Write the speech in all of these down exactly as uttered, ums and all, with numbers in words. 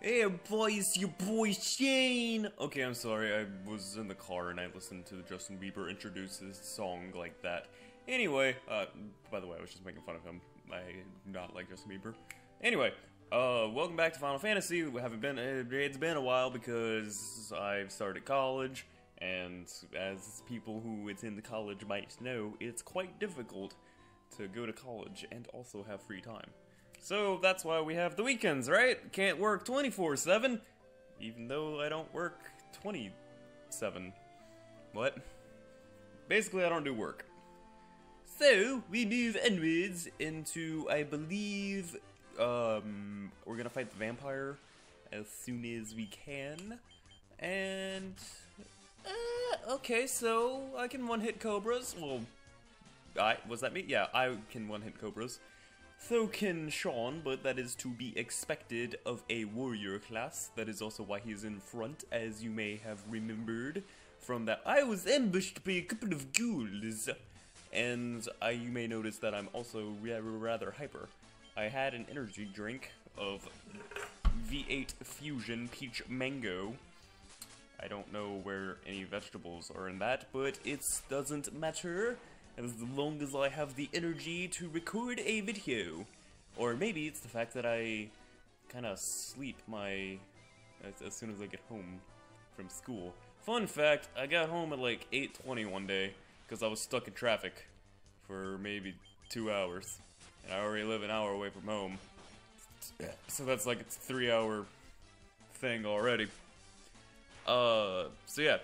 Hey boy, it's your boy Shane! Okay, I'm sorry, I was in the car and I listened to Justin Bieber introduce this song like that. Anyway, uh, by the way, I was just making fun of him. I do not like Justin Bieber. Anyway, uh, welcome back to Final Fantasy. We haven't been, it's been a while because I've started college, and as people who attend college might know, it's quite difficult to go to college and also have free time. So that's why we have the weekends, right? Can't work twenty-four seven, even though I don't work twenty-seven. What? Basically, I don't do work. So, we move inwards into, I believe, um, we're gonna fight the vampire as soon as we can. And, uh, okay, so I can one-hit Cobras. Well, I, was that me? Yeah, I can one-hit Cobras. So can Sean, but that is to be expected of a warrior class. That is also why he's in front, as you may have remembered from that. I was ambushed by a couple of ghouls, and I, you may notice that I'm also rather hyper. I had an energy drink of V eight Fusion Peach Mango. I don't know where any vegetables are in that, but it doesn't matter. As long as I have the energy to record a video. Or maybe it's the fact that I kind of sleep my... As, as soon as I get home from school. Fun fact, I got home at like eight twenty one day, because I was stuck in traffic for maybe two hours. And I already live an hour away from home. So that's like a three hour thing already. Uh, so yeah.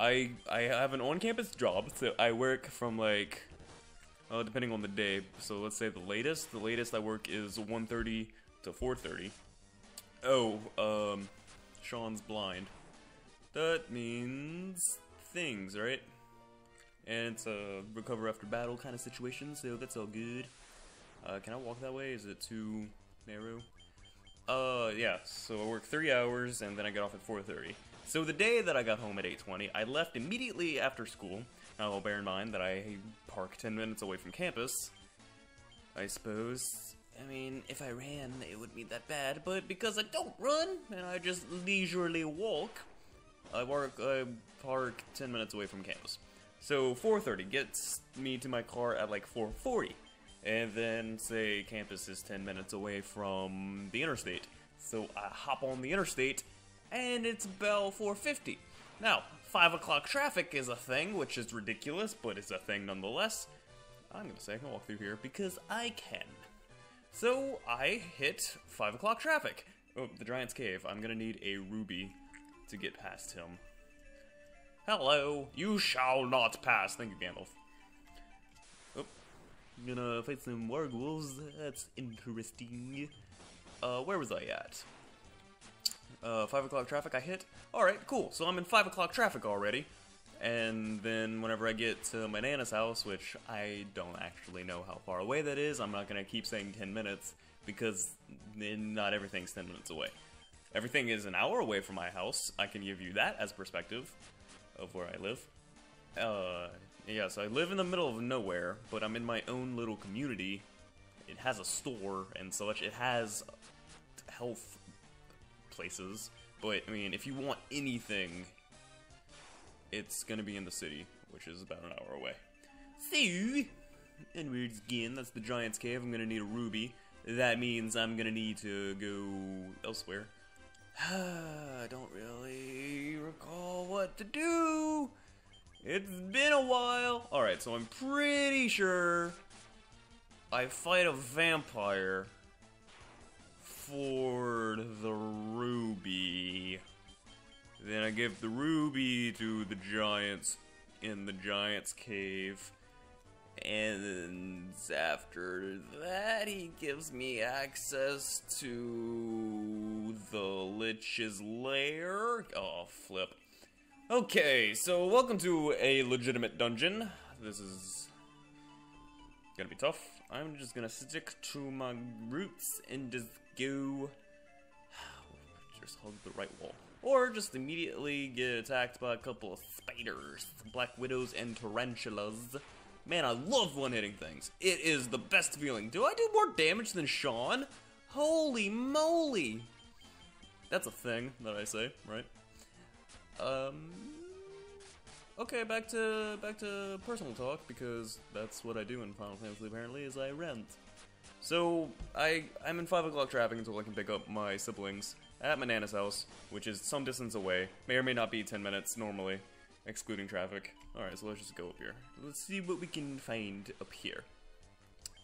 I, I have an on-campus job, so I work from like, uh, depending on the day, so let's say the latest, the latest I work is one thirty to four thirty. Oh, um, Sean's blind. That means things, right? And it's a recover after battle kind of situation, so that's all good. Uh, can I walk that way? Is it too narrow? Uh, yeah, so I work three hours, and then I get off at four thirty. So the day that I got home at eight twenty, I left immediately after school. Now bear in mind that I park ten minutes away from campus, I suppose. I mean, if I ran, it wouldn't be that bad, but because I don't run, and I just leisurely walk, I work, I park ten minutes away from campus. So four thirty gets me to my car at like four forty, and then say campus is ten minutes away from the interstate. So I hop on the interstate, and it's about four fifty. Now, five o'clock traffic is a thing, which is ridiculous, but it's a thing nonetheless. I'm gonna say I can walk through here because I can. So I hit five o'clock traffic. Oh, the Giant's Cave. I'm gonna need a ruby to get past him. Hello, you shall not pass. Thank you, Gandalf. Oh, I'm gonna fight some werewolves. That's interesting. Uh, where was I at? Uh, five o'clock traffic I hit. Alright, cool. So I'm in five o'clock traffic already. And then whenever I get to my Nana's house, which I don't actually know how far away that is, I'm not going to keep saying ten minutes, because not everything's ten minutes away. Everything is an hour away from my house. I can give you that as perspective of where I live. Uh, yeah, so I live in the middle of nowhere, but I'm in my own little community. It has a store and such. It has health places, but I mean, if you want anything, it's gonna be in the city, which is about an hour away. So, inwards again, that's the Giant's Cave. I'm gonna need a ruby. That means I'm gonna need to go elsewhere. I don't really recall what to do. It's been a while. Alright, so I'm pretty sure I fight a vampire for the ruby. Then I give the ruby to the giants in the Giant's Cave. And after that, he gives me access to the Lich's Lair. Oh, flip. Okay, so welcome to a legitimate dungeon. This is gonna be tough. I'm just gonna stick to my roots and just go, just hug the right wall, or just immediately get attacked by a couple of spiders, black widows, and tarantulas. Man, I love one-hitting things. It is the best feeling. Do I do more damage than Sean? Holy moly! That's a thing that I say, right? Um, okay, back to back to personal talk, because that's what I do in Final Fantasy apparently, is I rent. So I I'm in five o'clock traffic until I can pick up my siblings at my Nana's house, which is some distance away. May or may not be ten minutes normally, excluding traffic. Alright, so let's just go up here. Let's see what we can find up here.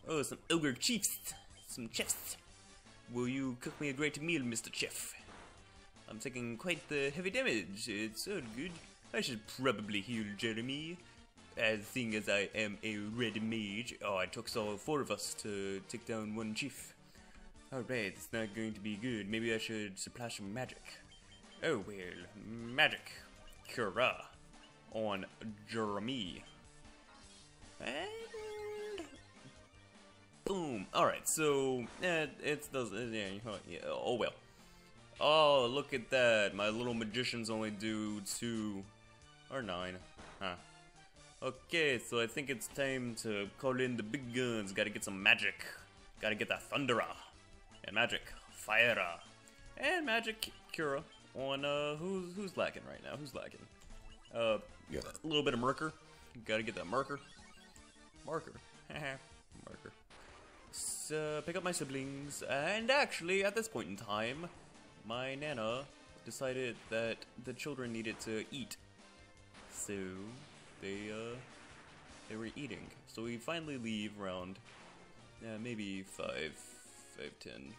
Oh, some ogre chiefs! Some chefs! Will you cook me a great meal, Mister Chef? I'm taking quite the heavy damage. It's so good. I should probably heal Jeremy, as seeing as I am a red mage. Oh, it took all four of us to take down one chief. Alright, it's not going to be good. Maybe I should supply some magic. Oh well, magic. Cura. On Jeremy. And... boom. Alright, so... Eh, it does... Eh, yeah, oh well. Oh, look at that. My little magicians only do two or nine. Huh. Okay, so I think it's time to call in the big guns. Gotta get some magic. Gotta get that Thundera. And magic. Fire. And magic Cura. On, uh, who's, who's lacking right now? Who's lacking? Uh, yeah. A little bit of Murker. Gotta get that Murker. Marker. Murker. So, pick up my siblings. And actually, at this point in time, my Nana decided that the children needed to eat, so they uh, they were eating. So we finally leave around uh, maybe five, five ten.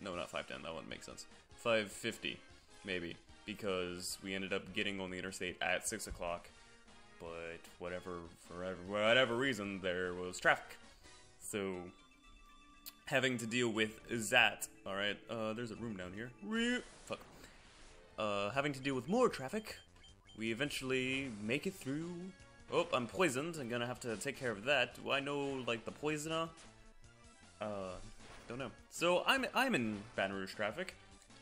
No, not five ten. That wouldn't make sense. Five fifty, maybe, because we ended up getting on the interstate at six o'clock. But whatever, for whatever reason, there was traffic. So. Having to deal with that. Alright, uh, there's a room down here. Fuck. Uh, having to deal with more traffic, we eventually make it through. Oh, I'm poisoned. I'm gonna have to take care of that. Do I know, like, the poisoner? Uh, don't know. So, I'm, I'm in Baton Rouge traffic,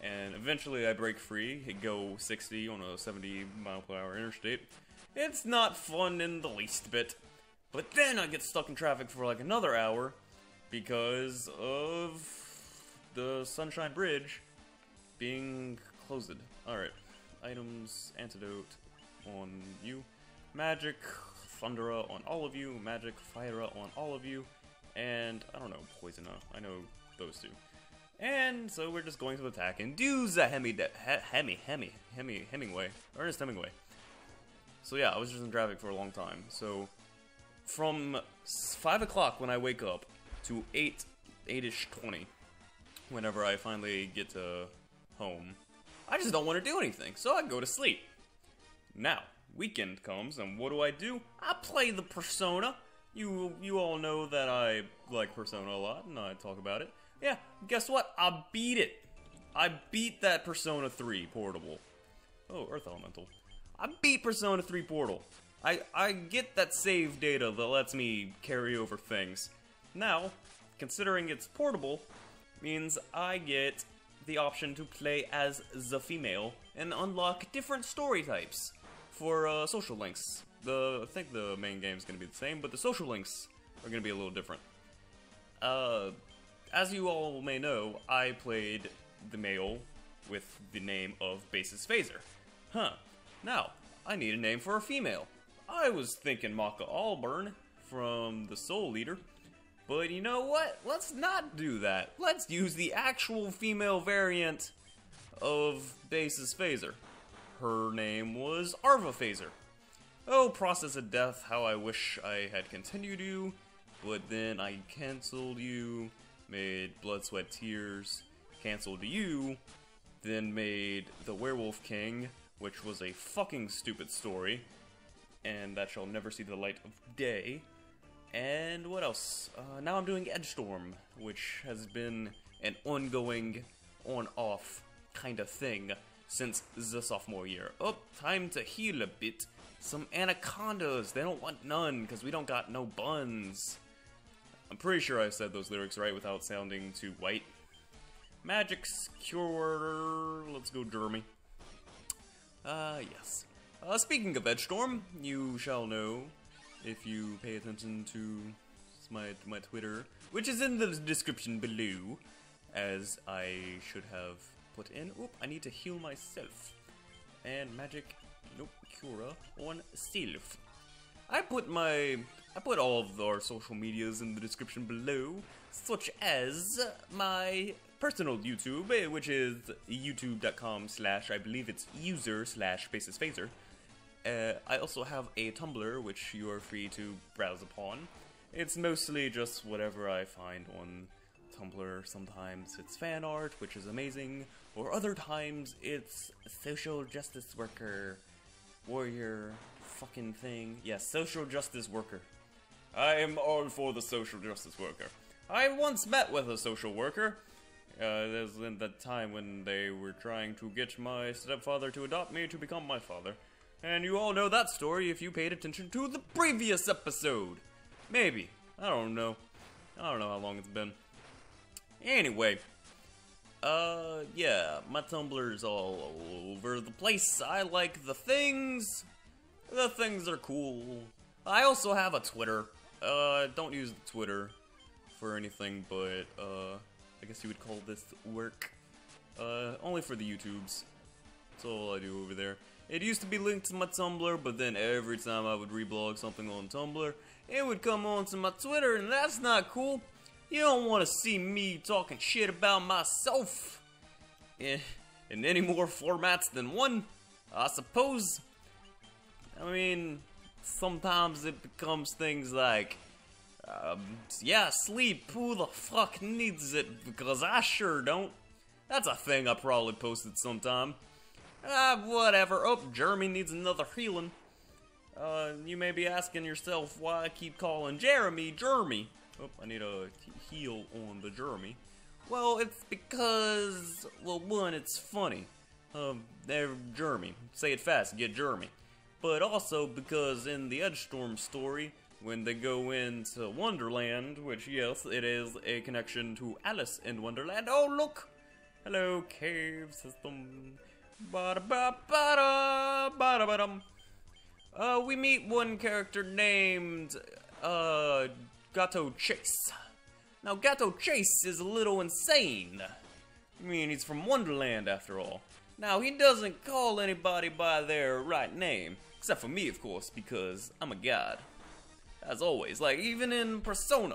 and eventually I break free. I go sixty on a seventy mile per hour interstate. It's not fun in the least bit. But then I get stuck in traffic for, like, another hour. Because of the Sunshine Bridge being closed. Alright. Items, antidote on you. Magic, Thundera on all of you. Magic, Fire on all of you. And, I don't know, Poisoner. I know those two. And so we're just going to attack and do the Hemi, Hemi, Hemi, Hemi, Hemingway. Ernest Hemingway. So yeah, I was just in traffic for a long time. So, from five o'clock when I wake up, to eight, eight-ish twenty, whenever I finally get to home. I just don't want to do anything, so I go to sleep. Now, weekend comes, and what do I do? I play the Persona. You you all know that I like Persona a lot, and I talk about it. Yeah, guess what? I beat it. I beat that Persona three Portable. Oh, Earth Elemental. I beat Persona three Portal. I, I get that save data that lets me carry over things. Now, considering it's portable, means I get the option to play as the female and unlock different story types for uh, social links. The I think the main game is going to be the same, but the social links are going to be a little different. Uh, as you all may know, I played the male with the name of BasisFazer. Huh. Now, I need a name for a female. I was thinking Maka Alburn from The Soul Leader. But you know what? Let's not do that. Let's use the actual female variant of BasisFazer. Her name was ArvaFazer. Oh, process of death, how I wish I had continued you, but then I cancelled you, made Blood, Sweat, Tears, cancelled you, then made The Werewolf King, which was a fucking stupid story, and that shall never see the light of day. And what else? Uh, now I'm doing Edgestorm, which has been an ongoing, on-off kind of thing since the sophomore year. Oh, time to heal a bit. Some anacondas. They don't want none, because we don't got no buns. I'm pretty sure I said those lyrics right without sounding too white. Magic's cure. Let's go, Jeremy. Ah, uh, yes. Uh, speaking of Edgestorm, you shall know... if you pay attention to my, my Twitter, which is in the description below, as I should have put in. Oop, I need to heal myself. And magic, nope, cura on self. I put my, I put all of our social medias in the description below, such as my personal YouTube, which is youtube.com slash, I believe it's user slash BasisFazer. Uh, I also have a Tumblr, which you are free to browse upon. It's mostly just whatever I find on Tumblr. Sometimes it's fan art, which is amazing, or other times it's social justice worker, warrior, fucking thing. Yes, yeah, social justice worker. I am all for the social justice worker. I once met with a social worker. Uh, this was in the time when they were trying to get my stepfather to adopt me to become my father. And you all know that story if you paid attention to the previous episode. Maybe. I don't know. I don't know how long it's been. Anyway. Uh, yeah. My Tumblr's all over the place. I like the things. The things are cool. I also have a Twitter. Uh, don't use Twitter for anything, but, uh, I guess you would call this work. Uh, only for the YouTubes. That's all I do over there. It used to be linked to my Tumblr, but then every time I would reblog something on Tumblr, it would come onto my Twitter, and that's not cool. You don't want to see me talking shit about myself in, in any more formats than one, I suppose. I mean, sometimes it becomes things like, um, yeah, sleep, who the fuck needs it, because I sure don't. That's a thing I probably posted sometime. Ah, uh, whatever. Oh, Jeremy needs another healing. Uh, you may be asking yourself why I keep calling Jeremy Jeremy. Oh, I need a heal on the Jeremy. Well, it's because, well, one, it's funny. Um, they're Jeremy. Say it fast, get Jeremy. But also because in the Edgestorm story, when they go into Wonderland, which, yes, it is a connection to Alice in Wonderland. Oh, look! Hello, cave system. Bada ba bada bada badum. Uh, we meet one character named uh Gato Chase. Now Gato Chase is a little insane. I mean, he's from Wonderland after all. Now he doesn't call anybody by their right name, except for me, of course, because I'm a god. As always, like even in Persona,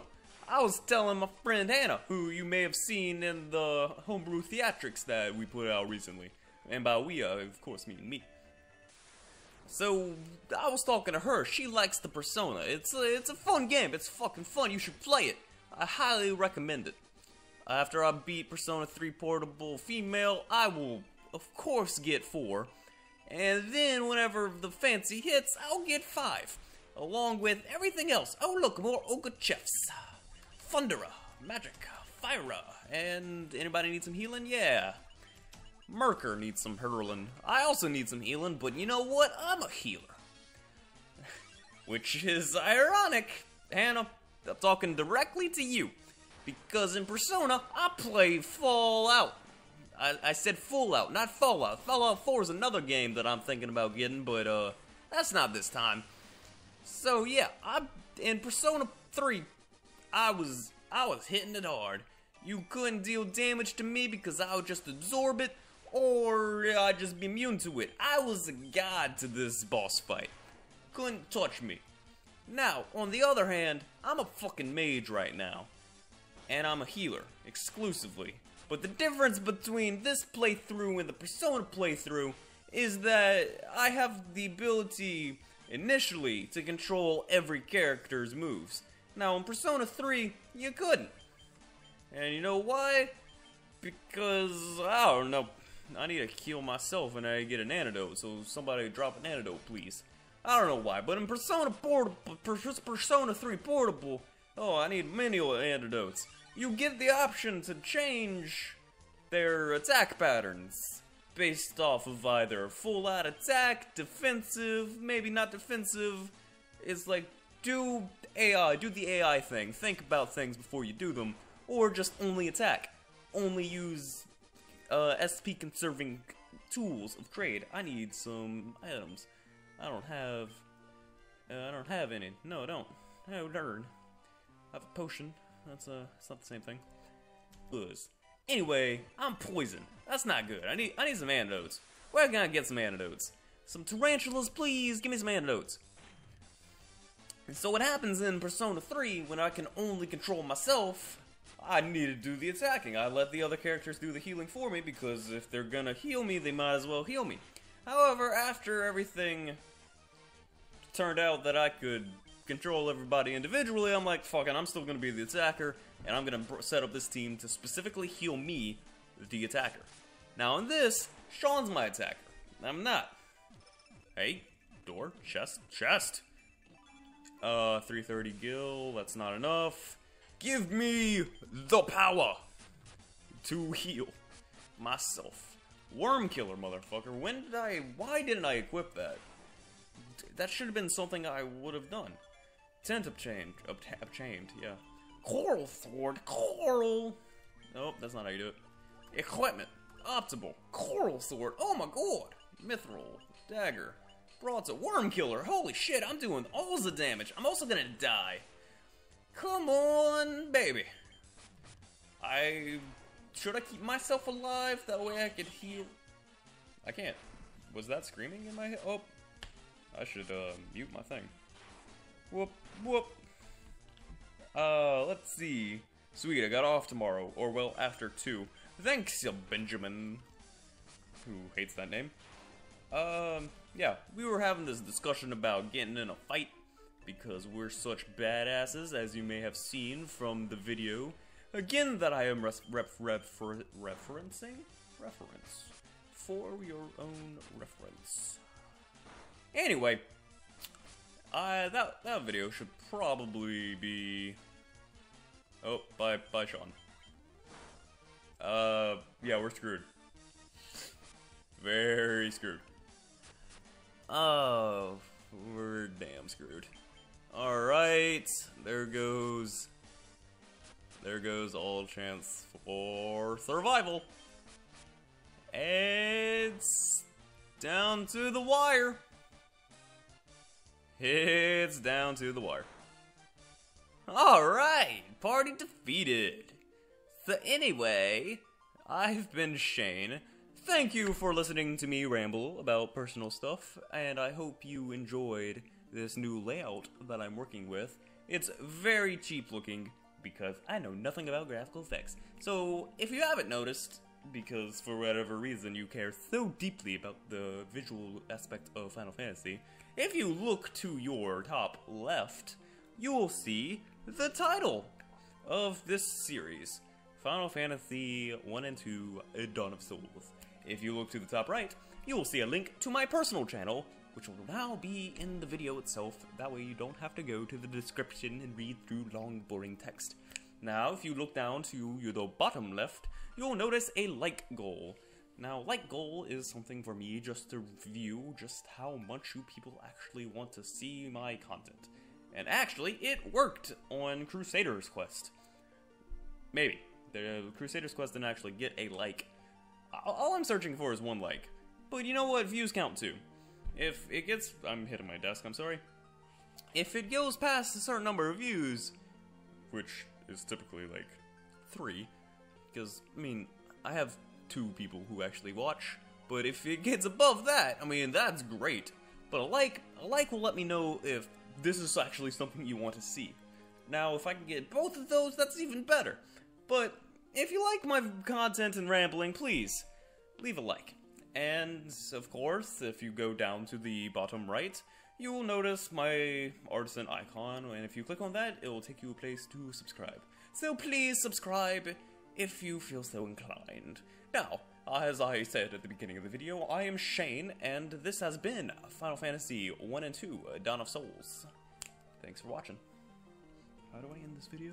I was telling my friend Hannah, who you may have seen in the Homebrew Theatrics that we put out recently. And by we, uh, of course, meaning me. So, I was talking to her. She likes the Persona. It's a, it's a fun game. It's fucking fun. You should play it. I highly recommend it. After I beat Persona three Portable Female, I will, of course, get four. And then, whenever the fancy hits, I'll get five. Along with everything else. Oh, look, more Ogachefs. Thundera, Magic, Fyra. And anybody need some healing? Yeah. Merker needs some hurling. I also need some healing, but you know what? I'm a healer. Which is ironic, Hannah. I'm talking directly to you. Because in Persona, I play Fallout. I, I said Fallout, not Fallout. Fallout four is another game that I'm thinking about getting, but uh, that's not this time. So yeah, I in Persona three, I was I was hitting it hard. You couldn't deal damage to me because I would just absorb it, or I'd just be immune to it. I was a god to this boss fight. Couldn't touch me. Now, on the other hand, I'm a fucking mage right now. And I'm a healer, exclusively. But the difference between this playthrough and the Persona playthrough is that I have the ability, initially, to control every character's moves. Now, in Persona three, you couldn't. And you know why? Because, I don't know, I need to heal myself and I get an antidote, so somebody drop an antidote, please. I don't know why, but in Persona Portable, Persona three Portable, oh, I need many antidotes. You get the option to change their attack patterns based off of either full-out attack, defensive, maybe not defensive. It's like, do A I, do the A I thing, think about things before you do them. Or just only attack. Only use uh, S P conserving tools of trade. I need some items. I don't have. Uh, I don't have any. No, I don't. Oh darn. I have a potion. That's uh, it's not the same thing. Buzz. Anyway, I'm poisoned. That's not good. I need I need some antidotes. Where can I get some antidotes? Some tarantulas, please. Give me some antidotes. And so what happens in Persona three when I can only control myself, I need to do the attacking. I let the other characters do the healing for me because if they're gonna heal me, they might as well heal me. However, after everything turned out that I could control everybody individually, I'm like, fuck it, I'm still gonna be the attacker, and I'm gonna set up this team to specifically heal me, the attacker. Now in this, Sean's my attacker. I'm not. Hey, door, chest, chest. Uh, three thirty gil, that's not enough. Give me the power to heal myself. Worm killer, motherfucker. When did I, why didn't I equip that? That should have been something I would have done. Tent upchained, upchained, yeah. Coral sword, coral. Nope, that's not how you do it. Equipment, optimal, coral sword, oh my god. Mithril, dagger. Brought to worm killer. Holy shit, I'm doing all the damage. I'm also gonna die. Come on, baby. I should I keep myself alive that way I could heal? I can't. Was that screaming in my head? Oh, I should uh, mute my thing. Whoop whoop. Uh, let's see. Sweet, I got off tomorrow, or well after two. Thanks, you Benjamin. Who hates that name? Um. Yeah, we were having this discussion about getting in a fight because we're such badasses, as you may have seen from the video. Again, that I am ref ref refer referencing? Reference. For your own reference. Anyway, I, that, that video should probably be... Oh, bye, bye, Sean. Uh, yeah, we're screwed. Very screwed. Oh, we're damn screwed. Alright, there goes... There goes all chance for survival. It's down to the wire. It's down to the wire. Alright, party defeated. So anyway, I've been Shane. Thank you for listening to me ramble about personal stuff, and I hope you enjoyed this new layout that I'm working with. It's very cheap looking, because I know nothing about graphical effects. So, if you haven't noticed, because for whatever reason you care so deeply about the visual aspect of Final Fantasy, if you look to your top left, you will see the title of this series, Final Fantasy one and two, Dawn of Souls. If you look to the top right, you will see a link to my personal channel, which will now be in the video itself. That way you don't have to go to the description and read through long, boring text. Now, if you look down to the bottom left, you'll notice a like goal. Now, like goal is something for me just to view just how much you people actually want to see my content. And actually, it worked on Crusader's Quest. Maybe. The Crusader's Quest didn't actually get a like. All I'm searching for is one like. But you know what? Views count too. If it gets... I'm hitting my desk, I'm sorry. If it goes past a certain number of views, which is typically like three, because, I mean, I have two people who actually watch, but if it gets above that, I mean, that's great. But a like, a like will let me know if this is actually something you want to see. Now, if I can get both of those, that's even better. But if you like my content and rambling, please, leave a like. And, of course, if you go down to the bottom right, you will notice my artisan icon, and if you click on that, it will take you a place to subscribe. So please subscribe if you feel so inclined. Now, as I said at the beginning of the video, I am Shane, and this has been Final Fantasy one and two, Dawn of Souls. Thanks for watching. How do I end this video?